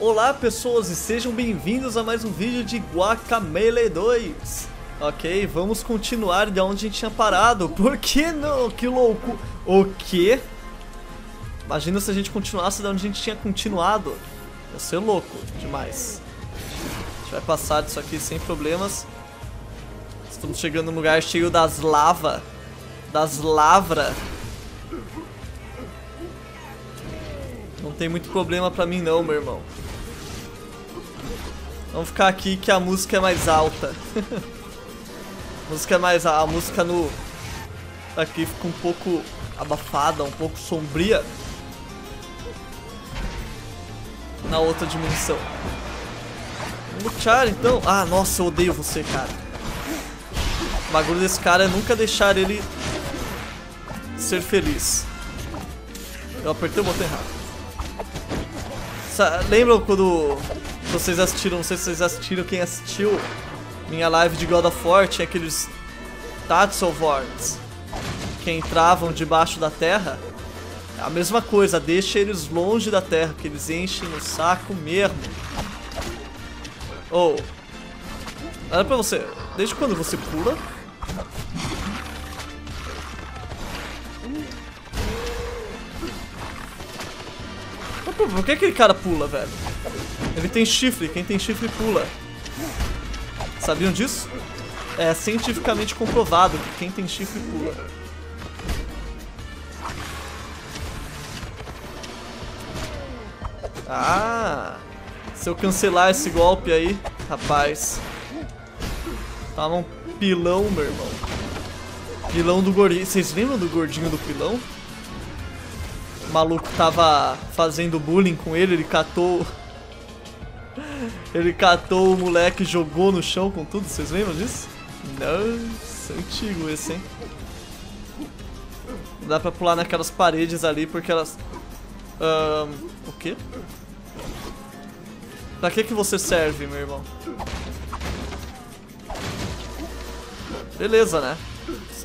Olá pessoas e sejam bem-vindos a mais um vídeo de Guacamelee 2. Ok, vamos continuar de onde a gente tinha parado. Por que não? Que louco. O quê? Imagina se a gente continuasse de onde a gente tinha continuado. Ia ser louco demais. A gente vai passar disso aqui sem problemas. Estamos chegando num lugar cheio das lava. Das lavras. Não tem muito problema pra mim não, meu irmão. Vamos ficar aqui que a música é mais alta. A música no... Aqui fica um pouco abafada, um pouco sombria. Na outra dimensão. Vamos lutar então. Ah, nossa, eu odeio você, cara. O bagulho desse cara é nunca deixar ele ser feliz. Eu apertei o botão errado. Lembram quando vocês assistiram, não sei se vocês assistiram, quem assistiu minha live de God of War, tinha aqueles Tatsu Souls que entravam debaixo da terra? É a mesma coisa, deixa eles longe da terra, que eles enchem o saco mesmo. Ou, oh, olha pra você, desde quando você pula? Por que aquele cara pula, velho? Ele tem chifre, quem tem chifre pula. Sabiam disso? É cientificamente comprovado que quem tem chifre pula. Ah! Se eu cancelar esse golpe aí, rapaz. Tava um pilão, meu irmão. Pilão do gordinho. Vocês lembram do gordinho do pilão? O maluco tava fazendo bullying com ele, ele catou o moleque e jogou no chão com tudo, vocês lembram disso? Nossa, antigo esse, hein? Não dá pra pular naquelas paredes ali porque elas... O quê? Pra que você serve, meu irmão? Beleza, né?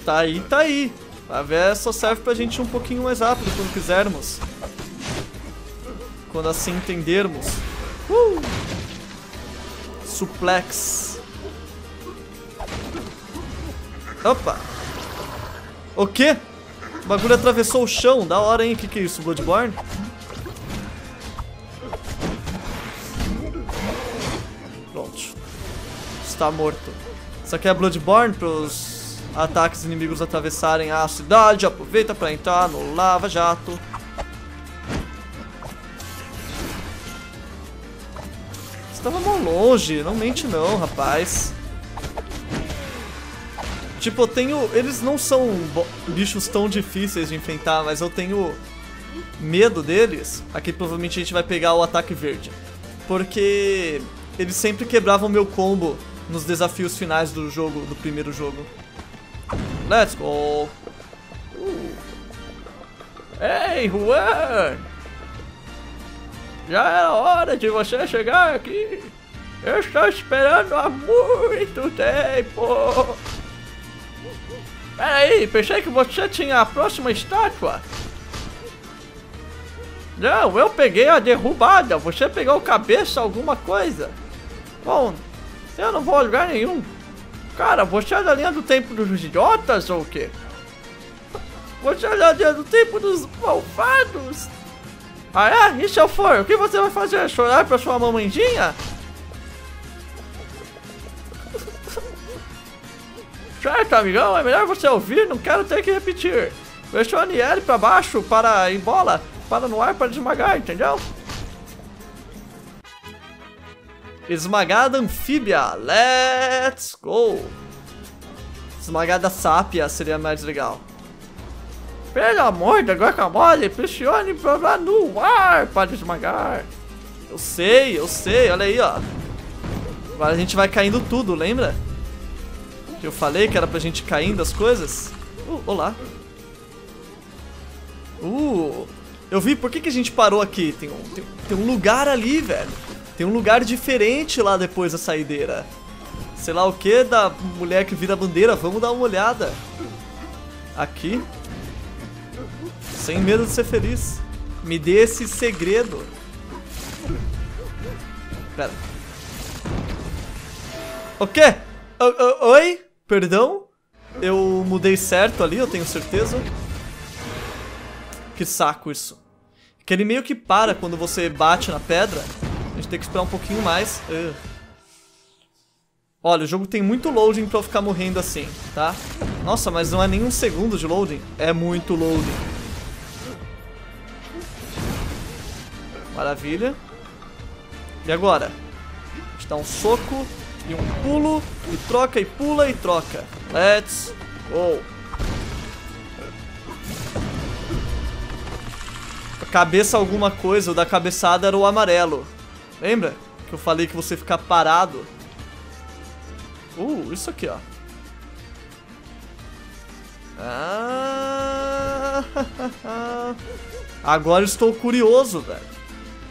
Tá aí, tá aí. A véia só serve pra gente ir um pouquinho mais rápido quando quisermos. Quando assim entendermos. Suplex. Opa! O quê? O bagulho atravessou o chão. Da hora, hein? Que é isso? Bloodborne? Pronto. Está morto. Isso aqui é Bloodborne pros... ataques inimigos atravessarem a cidade. Aproveita pra entrar no Lava Jato. Você tava mal longe. Não mente não, rapaz. Tipo, eu tenho... Eles não são bichos tão difíceis de enfrentar, mas eu tenho medo deles. Aqui provavelmente a gente vai pegar o ataque verde, porque eles sempre quebravam meu combo nos desafios finais do jogo, do primeiro jogo. Let's go! Ei, Juan! Já era hora de você chegar aqui! Eu estou esperando há muito tempo! Peraí, pensei que você tinha a próxima estátua! Não, eu peguei a derrubada! Você pegou cabeça alguma coisa! Bom, eu não vou a lugar nenhum! Cara, você é da linha do tempo dos idiotas ou o quê? Você é da linha do tempo dos malvados? Ah é? E se eu for? O que você vai fazer? Chorar pra sua mamãezinha? Certo, amigão, é melhor você ouvir, não quero ter que repetir. Pressione L pra baixo, para em bola, para no ar, para esmagar, entendeu? Esmagada anfíbia, let's go! Esmagada sápia seria mais legal. Pelo amor da guacamole, pressione pra lá no ar para esmagar. Eu sei, olha aí, ó. Agora a gente vai caindo tudo, lembra? Que eu falei que era pra gente caindo as coisas? Olá! Eu vi, por que a gente parou aqui? Tem um lugar ali, velho. Tem um lugar diferente lá depois da saideira. Sei lá o que da mulher que vira bandeira. Vamos dar uma olhada. Aqui. Sem medo de ser feliz. Me dê esse segredo. Pera. O quê? Oi? Perdão? Eu mudei certo ali, eu tenho certeza. Que saco isso. Que ele meio que para quando você bate na pedra. A gente tem que esperar um pouquinho mais. Olha, o jogo tem muito loading pra eu ficar morrendo assim, tá? Nossa, mas não é nem um segundo de loading. É muito loading. Maravilha. E agora? A gente dá um soco e um pulo. E troca, e pula, e troca. Let's go. Cabeça alguma coisa, o da cabeçada era o amarelo. Lembra? Que eu falei que você fica parado. Isso aqui, ó. Agora eu estou curioso, velho.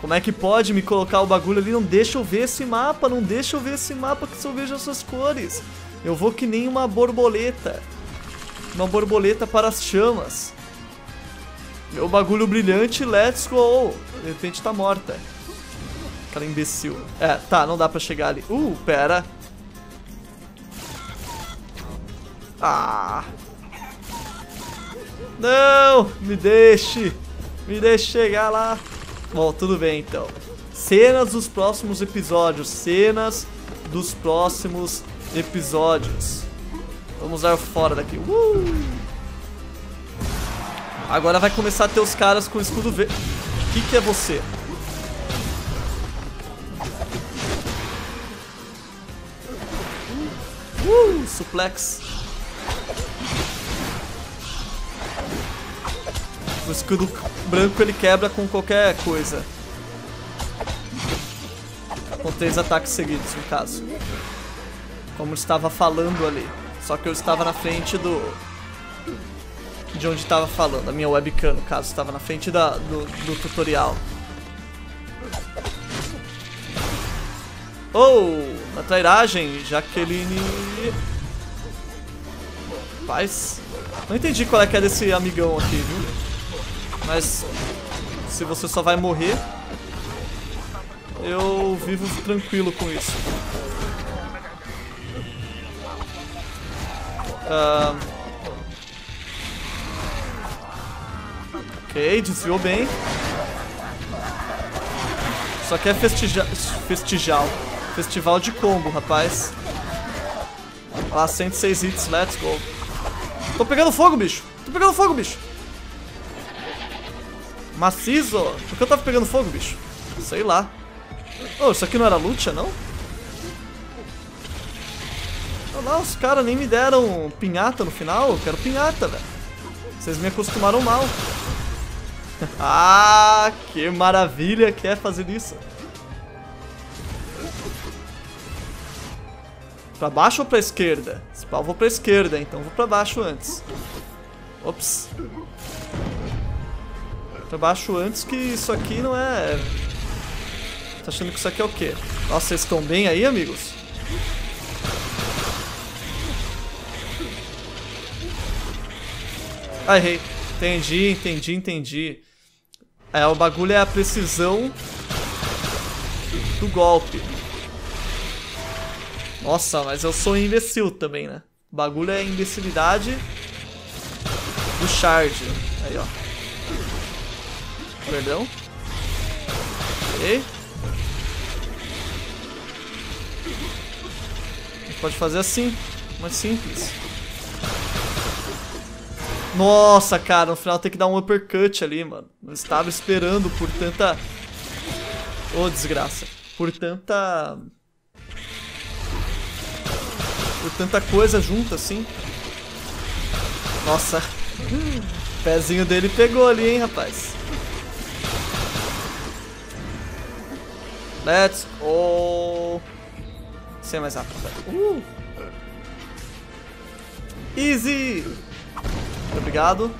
Como é que pode me colocar o bagulho ali? Não deixa eu ver esse mapa, não deixa eu ver esse mapa, que se eu vejo essas cores eu vou que nem uma borboleta. Uma borboleta para as chamas. Meu bagulho brilhante, let's go. De repente tá morta. Aquela imbecil. É, tá, não dá pra chegar ali. Pera. Não, me deixe. Me deixe chegar lá. Bom, tudo bem então. Cenas dos próximos episódios. Vamos lá fora daqui. Agora vai começar a ter os caras com escudo verde. O que é você? Suplex. O escudo branco ele quebra com qualquer coisa. Com 3 ataques seguidos, no caso. Como eu estava falando ali. Só que eu estava na frente do... De onde estava falando, a minha webcam, no caso, estava na frente do tutorial. Na trairagem, Jaqueline. Rapaz, não entendi qual é que é desse amigão aqui, viu? Mas se você só vai morrer, eu vivo tranquilo com isso. Ok, desviou bem. Só que é festival de combo, rapaz. Olha lá, 106 hits, let's go. Tô pegando fogo, bicho. Macizo. Por que eu tava pegando fogo, bicho? Sei lá. Isso aqui não era luta, não? Olha lá, os caras nem me deram pinhata no final. Eu quero pinhata, velho. Vocês me acostumaram mal. Que maravilha que é fazer isso. Pra baixo ou pra esquerda? Se pau, vou pra esquerda, então vou pra baixo antes. Ops. Pra baixo antes, que isso aqui não é... Tá achando que isso aqui é o quê? Nossa, vocês estão bem aí, amigos? Errei. Entendi. É, o bagulho é a precisão do golpe. Nossa, mas eu sou imbecil também, né? O bagulho é a imbecilidade do charge. Aí, ó. Perdão. Ok. A gente pode fazer assim, mais simples. Nossa, cara, no final tem que dar um uppercut ali, mano. Não estava esperando por tanta... desgraça. Por tanta coisa junto, assim. Nossa. O pezinho dele pegou ali, hein, rapaz. Let's go. Sem mais rápido. Easy. Obrigado.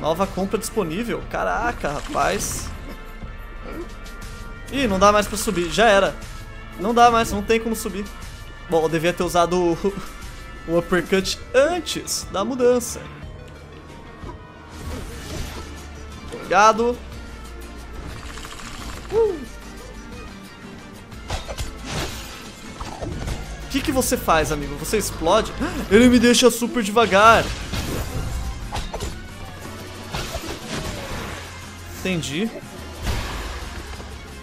Nova compra disponível. Caraca, rapaz. Ih, não dá mais pra subir. Já era. Não dá mais, não tem como subir. Bom, eu devia ter usado o uppercut antes da mudança. Obrigado. que você faz, amigo? Você explode? Ele me deixa super devagar. Entendi.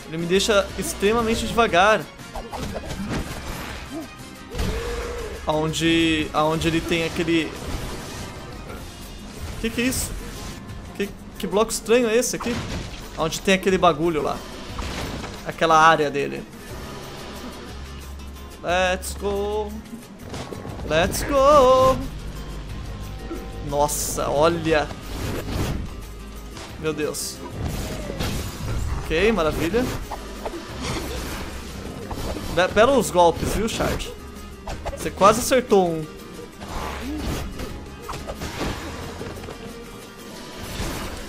Ele me deixa extremamente devagar. Aonde ele tem aquele... Que é isso? Que bloco estranho é esse aqui? Onde tem aquele bagulho lá. Aquela área dele. Let's go. Let's go. Nossa, olha. Meu Deus. Ok, maravilha. Belos golpes, viu, Shard? Você quase acertou um.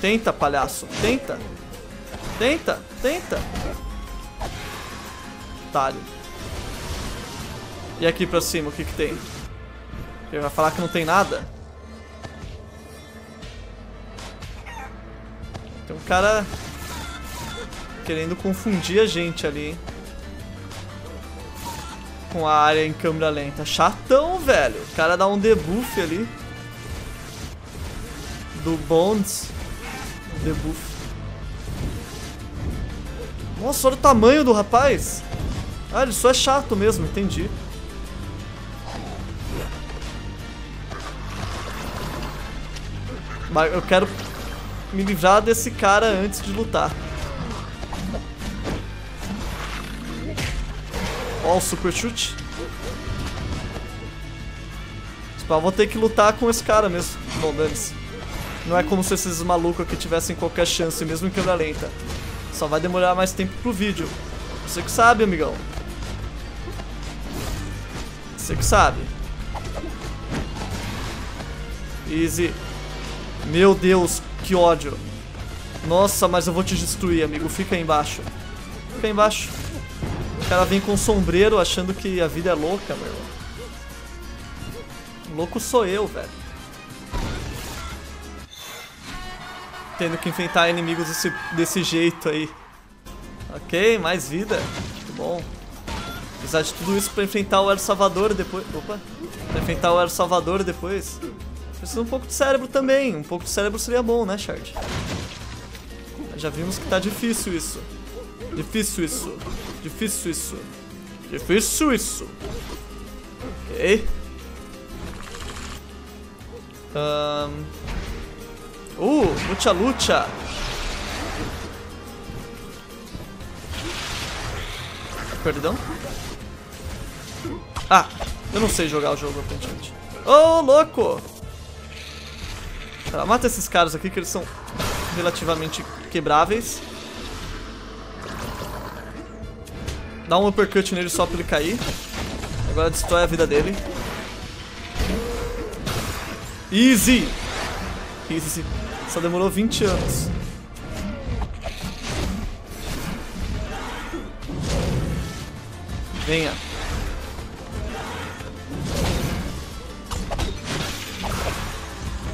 Tenta, palhaço. Tenta. Tenta. Tenta. Otário. E aqui pra cima, o que que tem? Ele vai falar que não tem nada? Tem um cara... querendo confundir a gente ali, hein? Com a área em câmera lenta. Chatão, velho. O cara dá um debuff ali. Do Bones. Debuff. Nossa, olha o tamanho do rapaz. Ah, ele só é chato mesmo, entendi. Mas eu quero me livrar desse cara antes de lutar. Ó, o super chute. Tipo, eu vou ter que lutar com esse cara mesmo. Bom, dane-se. Não é como se esses malucos aqui tivessem qualquer chance, mesmo em câmera lenta. Só vai demorar mais tempo pro vídeo. Você que sabe, amigão. Você que sabe. Easy. Meu Deus, que ódio. Nossa, mas eu vou te destruir, amigo. Fica aí embaixo. Fica aí embaixo. O cara vem com sombreiro achando que a vida é louca, meu irmão. Louco sou eu, velho. Tendo que enfrentar inimigos desse jeito aí. Ok, mais vida. Muito bom. Apesar de tudo isso pra enfrentar o El Salvador depois. Opa! Pra enfrentar o El Salvador depois. Precisa um pouco de cérebro também. Um pouco de cérebro seria bom, né, Shard? Já vimos que tá difícil isso. Difícil isso. Difícil isso. Difícil isso. Ok. Lucha, lucha. Perdão? Ah, eu não sei jogar o jogo, aparentemente. Ô, louco! Tá, mata esses caras aqui que eles são relativamente quebráveis. Dá um uppercut nele só pra ele cair. Agora destrói a vida dele. Easy! Easy. Só demorou 20 anos. Venha.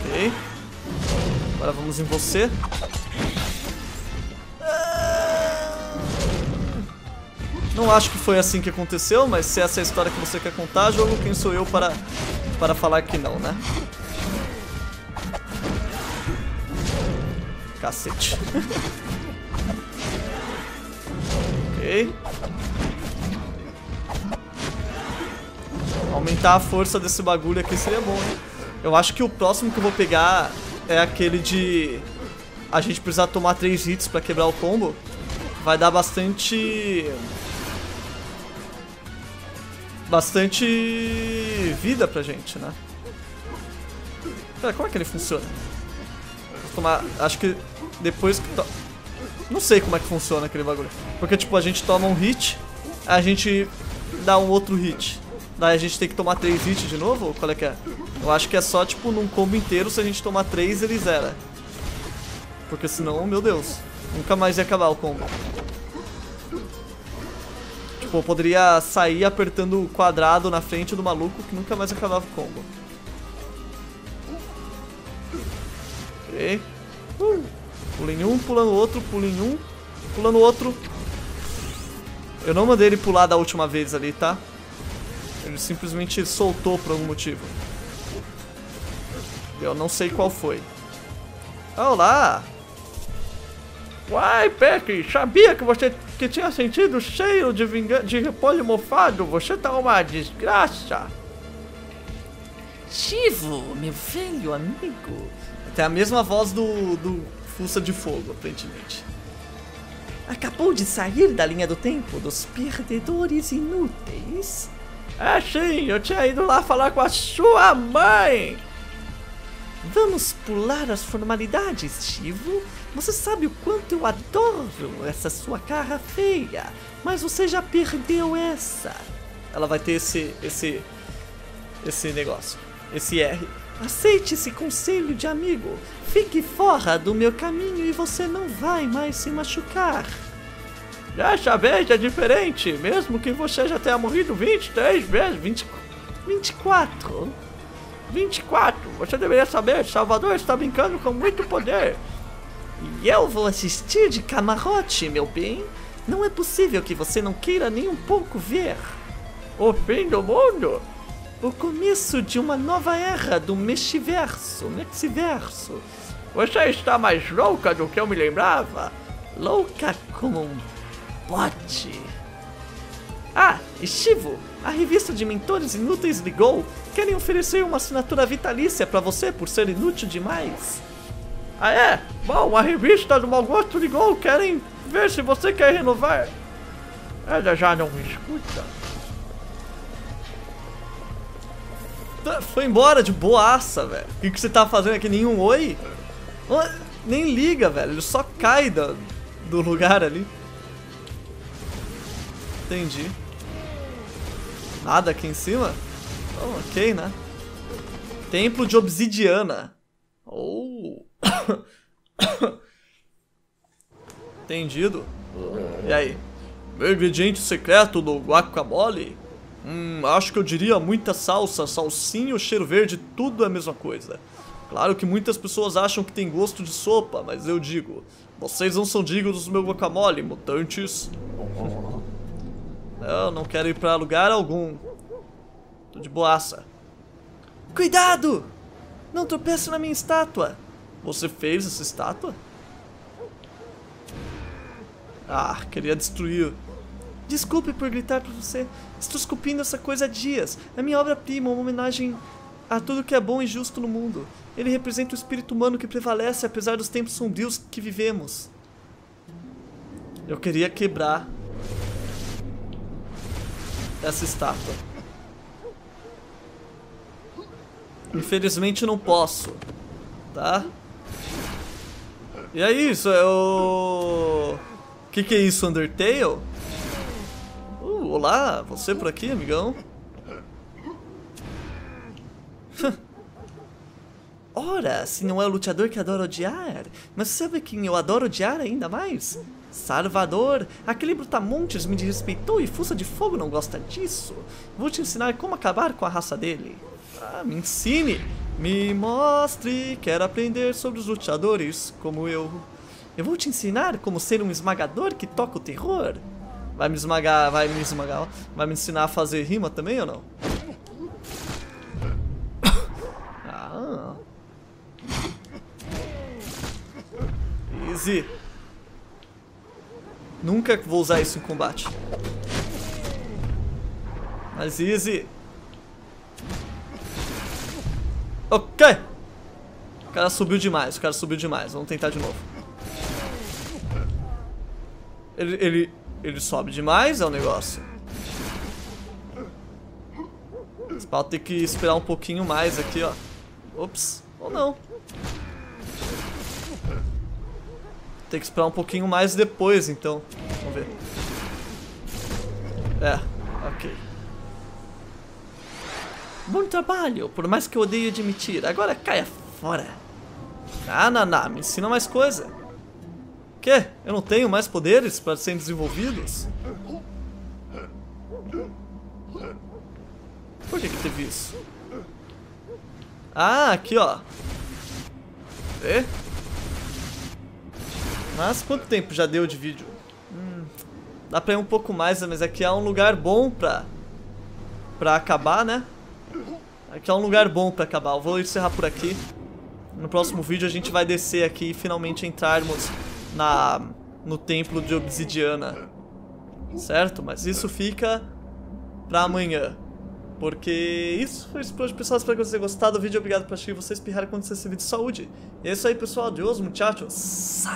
Ok. Agora vamos em você. Não acho que foi assim que aconteceu, mas se essa é a história que você quer contar, jogo, quem sou eu para falar que não, né? Cacete. Ok. Aumentar a força desse bagulho aqui seria bom, né? Eu acho que o próximo que eu vou pegar é aquele de... a gente precisar tomar 3 hits pra quebrar o combo. Vai dar bastante... bastante vida pra gente, né? Pera, como é que ele funciona? Tomar, acho que depois que não sei como é que funciona aquele bagulho. Porque tipo, a gente toma um hit, a gente dá um outro hit, daí a gente tem que tomar 3 hits de novo? Ou qual é que é? Eu acho que é só tipo num combo inteiro. Se a gente tomar 3, ele zera. Porque senão, meu Deus, nunca mais ia acabar o combo. Tipo, eu poderia sair apertando o quadrado na frente do maluco que nunca mais acabava o combo. Pula em um, pula no outro, pula em um, pula no outro. Eu não mandei ele pular da última vez ali, tá? Ele simplesmente soltou por algum motivo. Eu não sei qual foi. Olá! Uai, Peck, sabia que você que tinha sentido cheiro de repolho mofado? Você tá uma desgraça! Chivo, meu velho amigo! Tem a mesma voz do Fuça de Fogo, aparentemente. Acabou de sair da linha do tempo dos perdedores inúteis. Ah, sim, eu tinha ido lá falar com a sua mãe! Vamos pular as formalidades, Chivo. Você sabe o quanto eu adoro essa sua cara feia, mas você já perdeu essa. Ela vai ter esse negócio, esse R. Aceite esse conselho de amigo. Fique fora do meu caminho e você não vai mais se machucar. Dessa vez é diferente, mesmo que você já tenha morrido 23 vezes, 24. Você deveria saber, Salvador está brincando com muito poder. E eu vou assistir de camarote, meu bem. Não é possível que você não queira nem um pouco ver. O fim do mundo? O começo de uma nova era do Mexiverso. Você está mais louca do que eu me lembrava. Louca como um bote. Ah, Chivo, a revista de mentores inúteis ligou. Querem oferecer uma assinatura vitalícia pra você por ser inútil demais. Ah é? Bom, a revista do Mau Gosto ligou, querem ver se você quer renovar. Ela já não me escuta. Foi embora de boaça, velho. O que você tá fazendo aqui? Nenhum oi? Nem liga, velho. Ele só cai do lugar ali. Entendi. Nada aqui em cima? Oh, ok, né? Templo de obsidiana. Oh... Entendido. E aí? Meu ingrediente secreto do guacamole? Acho que eu diria muita salsa, salsinha ou cheiro verde, tudo é a mesma coisa. Claro que muitas pessoas acham que tem gosto de sopa, mas eu digo, vocês não são dignos do meu guacamole, mutantes. Eu não quero ir pra lugar algum. Tô de boaça. Cuidado! Não tropece na minha estátua. Você fez essa estátua? Ah, queria destruir. Desculpe por gritar pra você. Estou esculpindo essa coisa há dias. É minha obra-prima, uma homenagem a tudo que é bom e justo no mundo. Ele representa o espírito humano que prevalece apesar dos tempos sombrios que vivemos. Eu queria quebrar essa estátua. Infelizmente não posso. Tá? E é isso, é o... Que é isso, Undertale? Olá, você por aqui, amigão? Ora, se não é o lutador que adoro odiar, mas sabe quem eu adoro odiar ainda mais? Salvador, aquele brutamontes me desrespeitou e Fuça de Fogo não gosta disso. Vou te ensinar como acabar com a raça dele. Ah, me ensine! Me mostre, quero aprender sobre os lutadores como eu. Eu vou te ensinar como ser um esmagador que toca o terror. Vai me esmagar. Vai me ensinar a fazer rima também ou não? Ah. Easy. Nunca vou usar isso em combate. Mas easy. Ok! O cara subiu demais. Vamos tentar de novo. Ele sobe demais, é o negócio. Esse pau tem que esperar um pouquinho mais aqui, ó. Ops, ou não. Tem que esperar um pouquinho mais depois, então. Vamos ver. É, ok. Bom trabalho, por mais que eu odeie admitir. Agora caia fora. Ah, me ensina mais coisa. Quê? Eu não tenho mais poderes para serem desenvolvidos? Por que teve isso? Ah, aqui ó. Vê? Mas quanto tempo já deu de vídeo? Dá pra ir um pouco mais, mas aqui há um lugar bom pra... pra acabar, né? Aqui é um lugar bom pra acabar. Eu vou encerrar por aqui. No próximo vídeo a gente vai descer aqui e finalmente entrarmos no templo de obsidiana. Certo? Mas isso fica pra amanhã. Porque isso foi isso, pessoal. Espero que vocês tenham gostado do vídeo. Obrigado por assistir. Vocês pirraram quando vocês esse vídeo de saúde. E é isso aí, pessoal. Adiós, muchachos.